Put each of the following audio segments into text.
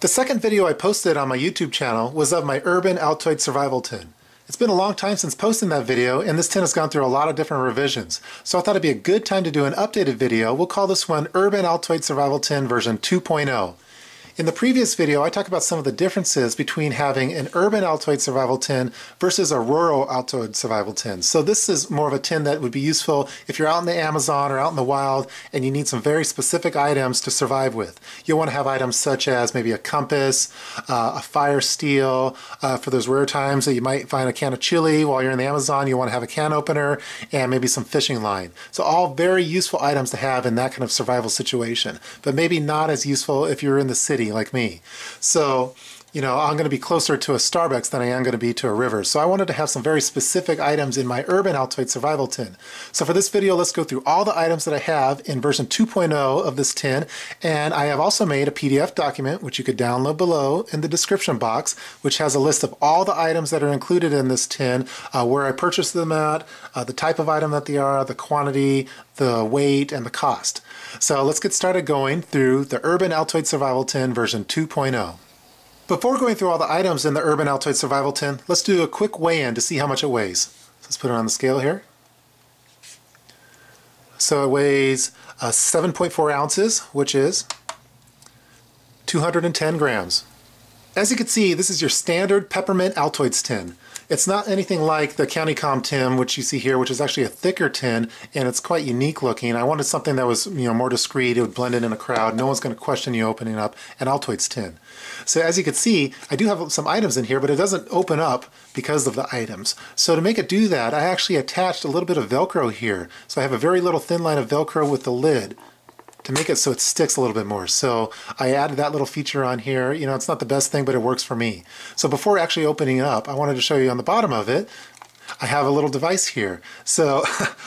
The second video I posted on my YouTube channel was of my urban Altoid survival tin. It's been a long time since posting that video, and this tin has gone through a lot of different revisions, so I thought it'd be a good time to do an updated video. We'll call this one Urban Altoid Survival Tin version 2.0. In the previous video, I talked about some of the differences between having an urban Altoid survival tin versus a rural Altoid survival tin. So this is more of a tin that would be useful if you're out in the Amazon or out in the wild and you need some very specific items to survive with. You'll want to have items such as maybe a compass, a fire steel, for those rare times that you might find a can of chili while you're in the Amazon, you want to have a can opener, and maybe some fishing line. So all very useful items to have in that kind of survival situation, but maybe not as useful if you're in the city like me. So, you know, I'm going to be closer to a Starbucks than I am going to be to a river. So I wanted to have some very specific items in my urban Altoid survival tin. So for this video, let's go through all the items that I have in version 2.0 of this tin. And I have also made a PDF document, which you could download below in the description box, which has a list of all the items that are included in this tin, where I purchased them at, the type of item that they are, the quantity, the weight, and the cost. So let's get started going through the urban Altoid survival tin version 2.0. Before going through all the items in the urban Altoid survival tin, let's do a quick weigh-in to see how much it weighs. So let's put it on the scale here. So it weighs 7.4 ounces, which is 210 grams. As you can see, this is your standard peppermint Altoids tin. It's not anything like the CountyComm tin, which you see here, which is actually a thicker tin, and it's quite unique looking. I wanted something that was, you know, more discreet. It would blend in a crowd. No one's going to question you opening up an Altoids tin. So as you can see, I do have some items in here, but it doesn't open up because of the items. So to make it do that, I actually attached a little bit of Velcro here. So I have a very little thin line of Velcro with the lid to make it so it sticks a little bit more. So I added that little feature on here. You know, it's not the best thing, but it works for me. So before actually opening up, I wanted to show you on the bottom of it, I have a little device here. So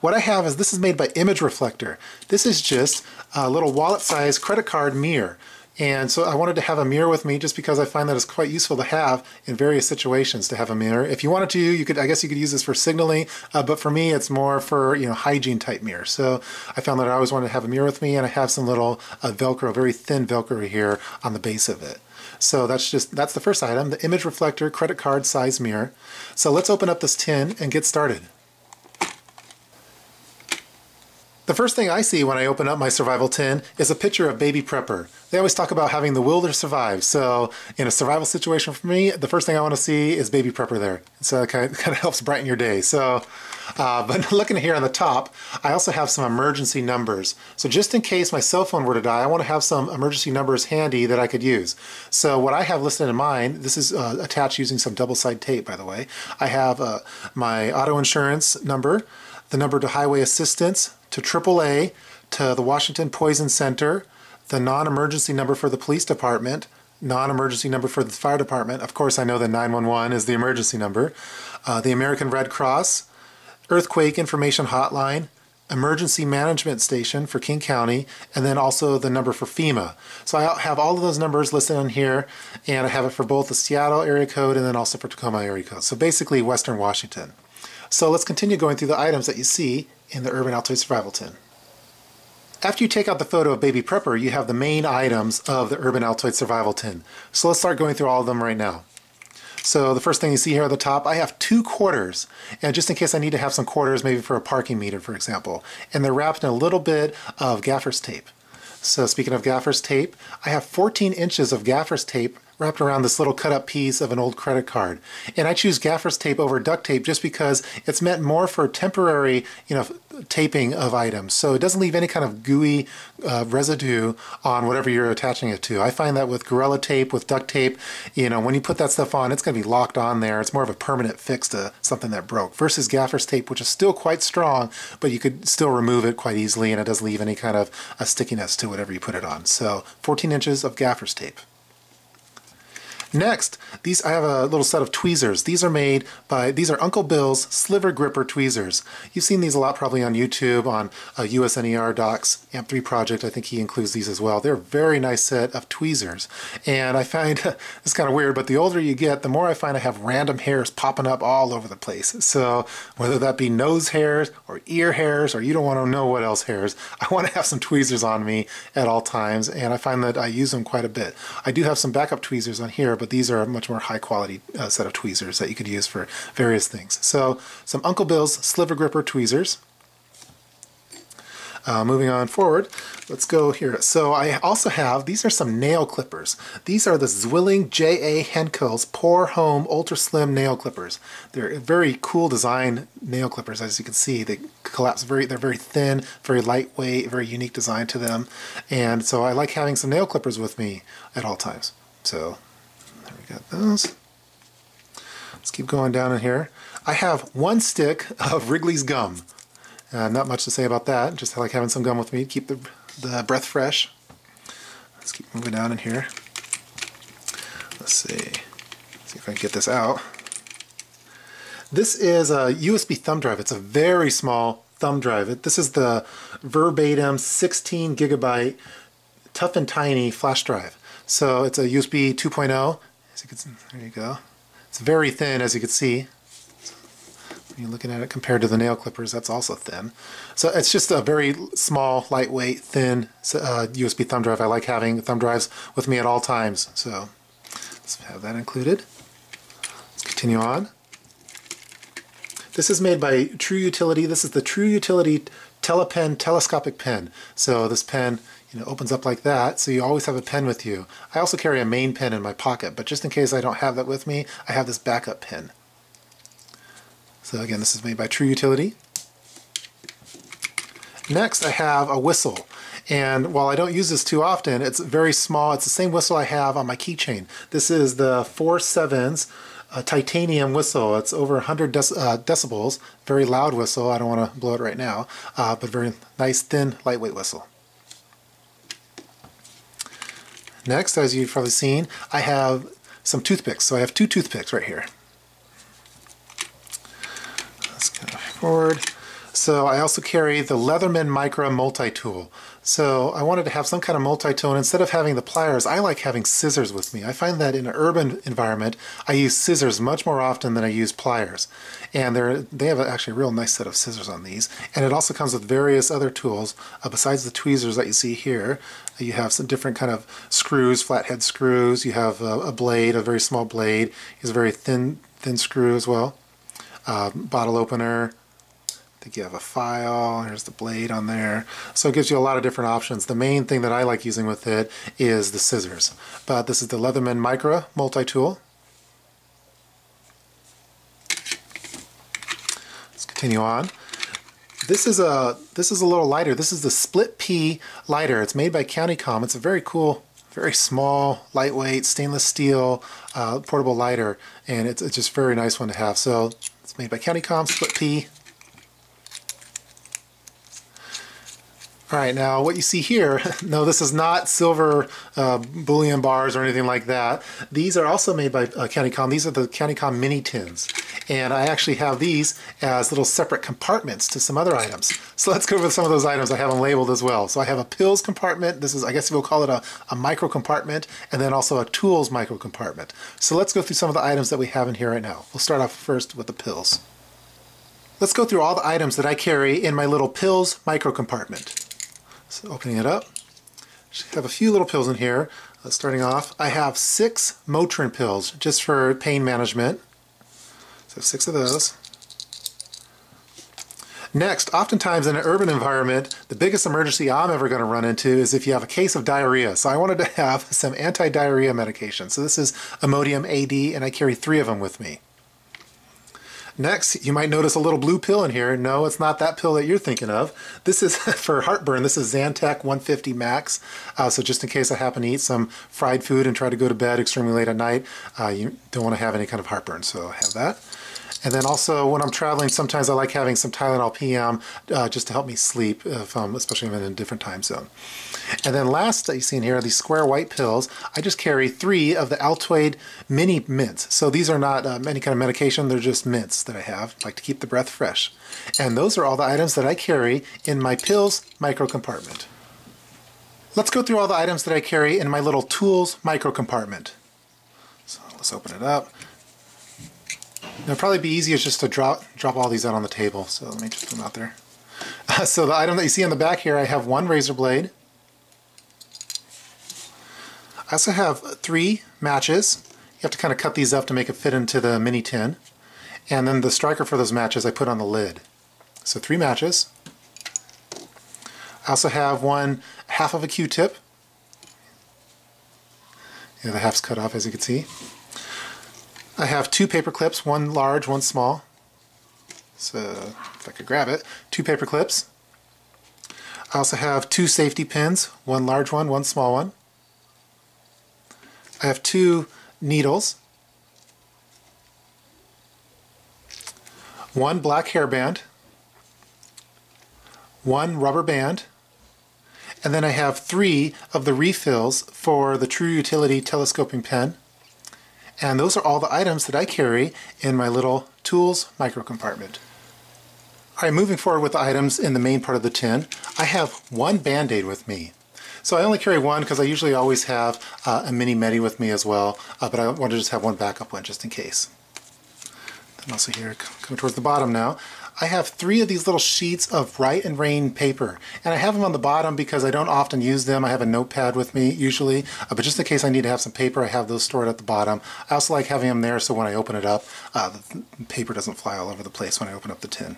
what I have is, this is made by Image Reflector. This is just a little wallet-sized credit card mirror. And so I wanted to have a mirror with me just because I find that it's quite useful to have in various situations, to have a mirror. If you wanted to, you could, I guess you could use this for signaling, but for me, it's more for, you know, hygiene type mirror. So I found that I always wanted to have a mirror with me, and I have some little Velcro, very thin Velcro here on the base of it. So that's the first item, the Image Reflector credit card size mirror. So let's open up this tin and get started. The first thing I see when I open up my survival tin is a picture of Baby Prepper. They always talk about having the will to survive. So in a survival situation for me, the first thing I want to see is Baby Prepper there. So it kind of helps brighten your day. So, but looking here on the top, I also have some emergency numbers. So just in case my cell phone were to die, I want to have some emergency numbers handy that I could use. So what I have listed in mine, this is attached using some double-sided tape, by the way. I have my auto insurance number, the number to highway assistance, to AAA, to the Washington Poison Center, the non-emergency number for the police department, non-emergency number for the fire department. Of course, I know that 911 is the emergency number. The American Red Cross, Earthquake Information Hotline, Emergency Management Station for King County, and then also the number for FEMA. So I have all of those numbers listed on here, and I have it for both the Seattle area code and then also for Tacoma area code. So basically Western Washington. So let's continue going through the items that you see in the urban Altoid survival tin. After you take out the photo of Baby Prepper, you have the main items of the urban Altoid survival tin. So let's start going through all of them right now. So the first thing you see here at the top, I have 2 quarters, and just in case I need to have some quarters, maybe for a parking meter, for example, and they're wrapped in a little bit of gaffer's tape. So speaking of gaffer's tape, I have 14 inches of gaffer's tape wrapped around this little cut-up piece of an old credit card. And I choose gaffer's tape over duct tape just because it's meant more for temporary, you know, taping of items. So it doesn't leave any kind of gooey residue on whatever you're attaching it to. I find that with Gorilla tape, with duct tape, you know, when you put that stuff on, it's going to be locked on there. It's more of a permanent fix to something that broke versus gaffer's tape, which is still quite strong, but you could still remove it quite easily, and it doesn't leave any kind of stickiness to whatever you put it on. So 14 inches of gaffer's tape. Next, these, I have a little set of tweezers. These are made by, these are Uncle Bill's Sliver Gripper tweezers. You've seen these a lot probably on YouTube, on USNER Doc's AMP3 project. I think he includes these as well. They're a very nice set of tweezers. And I find, it's kind of weird, but the older you get, the more I find I have random hairs popping up all over the place. So whether that be nose hairs or ear hairs, or you don't want to know what else hairs, I want to have some tweezers on me at all times, and I find that I use them quite a bit. I do have some backup tweezers on here, but these are a much more high quality set of tweezers that you could use for various things. So some Uncle Bill's Sliver Gripper tweezers. Moving on forward, let's go here. So I also have, these are some nail clippers. These are the Zwilling J A Henkel's Pore Home Ultra Slim Nail Clippers. They're very cool design nail clippers, as you can see. They collapse very, they're very thin, very lightweight, very unique design to them. And so I like having some nail clippers with me at all times. So there we got those. Let's keep going down in here. I have one stick of Wrigley's gum. Not much to say about that, just like having some gum with me to keep the breath fresh. Let's keep moving down in here. Let's see if I can get this out. This is a USB thumb drive. It's a very small thumb drive. This is the Verbatim 16 gigabyte tough and tiny flash drive. So it's a USB 2.0. There you go. It's very thin, as you can see. You're looking at it compared to the nail clippers, that's also thin. So it's just a very small, lightweight, thin USB thumb drive. I like having thumb drives with me at all times, so let's have that included. Let's continue on. This is made by True Utility. This is the True Utility Telepen telescopic pen. So this pen, you know, opens up like that, so you always have a pen with you. I also carry a main pen in my pocket, but just in case I don't have that with me, I have this backup pen. So again, this is made by True Utility. Next, I have a whistle. And while I don't use this too often, it's very small. It's the same whistle I have on my keychain. This is the 4Sevens titanium whistle. It's over 100 decibels. Very loud whistle. I don't want to blow it right now, but very nice, thin, lightweight whistle. Next, as you've probably seen, I have some toothpicks. So I have two toothpicks right here. Forward. So I also carry the Leatherman Micra multi-tool. So I wanted to have some kind of multi-tool, and instead of having the pliers, I like having scissors with me. I find that in an urban environment, I use scissors much more often than I use pliers. And they have actually a real nice set of scissors on these. And it also comes with various other tools. Besides the tweezers that you see here, you have some different kind of screws, flathead screws. You have a blade, a very small blade. It's a very thin screw as well. Bottle opener. I think you have a file, here's the blade on there. So it gives you a lot of different options. The main thing that I like using with it is the scissors. But this is the Leatherman Micra multi-tool. Let's continue on. This is a little lighter. This is the Split Pea lighter. It's made by CountyComm. It's a very cool, very small, lightweight, stainless steel portable lighter. And it's just a very nice one to have. So it's made by CountyComm, Split Pea. All right, now what you see here, no, this is not silver bullion bars or anything like that. These are also made by CountyComm. These are the CountyComm mini tins. And I actually have these as little separate compartments to some other items. So let's go over some of those items. I have them labeled as well. So I have a pills compartment. This is, I guess we'll call it a micro compartment, and then also a tools micro compartment. So let's go through some of the items that we have in here right now. We'll start off first with the pills. Let's go through all the items that I carry in my little pills micro compartment. So opening it up, I have a few little pills in here. Starting off, I have 6 Motrin pills just for pain management. So 6 of those. Next, oftentimes in an urban environment, the biggest emergency I'm ever going to run into is if you have a case of diarrhea. So I wanted to have some anti-diarrhea medication. So this is Imodium AD, and I carry 3 of them with me. Next, you might notice a little blue pill in here. No, it's not that pill that you're thinking of. This is for heartburn. This is Zantac 150 max. So just in case I happen to eat some fried food and try to go to bed extremely late at night, you don't want to have any kind of heartburn, so I have that. And then also when I'm traveling, sometimes I like having some Tylenol PM just to help me sleep, if, especially if I'm in a different time zone. And then last that you see in here are these square white pills. I just carry 3 of the Altoid mini mints. So these are not any kind of medication, they're just mints that I have, like to keep the breath fresh. And those are all the items that I carry in my pills micro compartment. Let's go through all the items that I carry in my little tools micro compartment. So let's open it up. It'll probably be easier just to drop all these out on the table. So let me just put them out there. So the item that you see on the back here, I have 1 razor blade. I also have 3 matches. You have to kind of cut these up to make it fit into the mini tin. And then the striker for those matches I put on the lid. So 3 matches. I also have 1/2 of a Q-tip. The other half's cut off, as you can see. I have 2 paper clips, 1 large, 1 small. So if I could grab it, 2 paper clips. I also have 2 safety pins, 1 large one, 1 small one. I have 2 needles, 1 black hairband, 1 rubber band, and then I have 3 of the refills for the True Utility telescoping pen. And those are all the items that I carry in my little tools micro compartment. All right, moving forward with the items in the main part of the tin, I have 1 Band-Aid with me. So I only carry 1 because I usually always have a mini medi with me as well, but I want to just have 1 backup one just in case. Then also here, coming towards the bottom now, I have 3 of these little sheets of Rite in Rain paper. And I have them on the bottom because I don't often use them. I have a notepad with me usually, but just in case I need to have some paper, I have those stored at the bottom. I also like having them there so when I open it up, the paper doesn't fly all over the place when I open up the tin.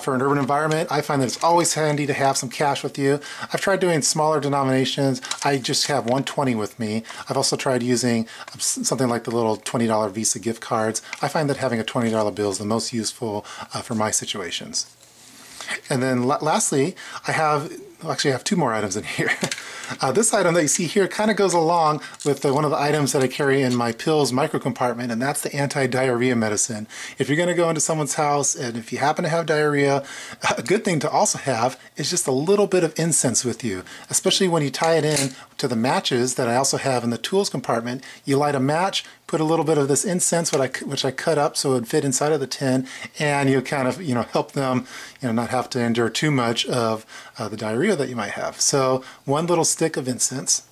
For an urban environment, I find that it's always handy to have some cash with you. I've tried doing smaller denominations. I just have 120 with me. I've also tried using something like the little $20 Visa gift cards. I find that having a $20 bill is the most useful for my situations. And then lastly, I actually have 2 more items in here. This item that you see here kind of goes along with one of the items that I carry in my pills micro compartment, and that's the anti-diarrhea medicine. If you're going to go into someone's house and if you happen to have diarrhea, a good thing to also have is just a little bit of incense with you, especially when you tie it in to the matches that I also have in the tools compartment. You light a match, put a little bit of this incense, which I cut up so it would fit inside of the tin, and you kind of help them not have to endure too much of the diarrhea that you might have. So 1 little stick of incense.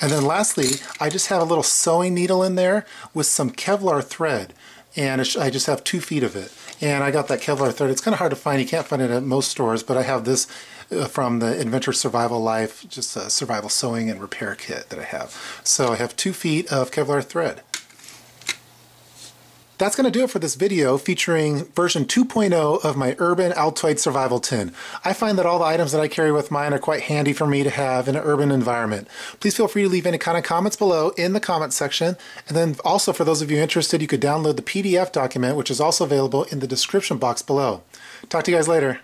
And then lastly, I just have a little sewing needle in there with some Kevlar thread, and I just have 2 feet of it. And I got that Kevlar thread. It's kind of hard to find. You can't find it at most stores, but I have this from the Adventure Survival Life, just a survival sewing and repair kit that I have. So I have 2 feet of Kevlar thread. That's going to do it for this video featuring version 2.0 of my urban Altoid survival tin. I find that all the items that I carry with mine are quite handy for me to have in an urban environment. Please feel free to leave any kind of comments below in the comments section. And then also for those of you interested, you could download the PDF document, which is also available in the description box below. Talk to you guys later.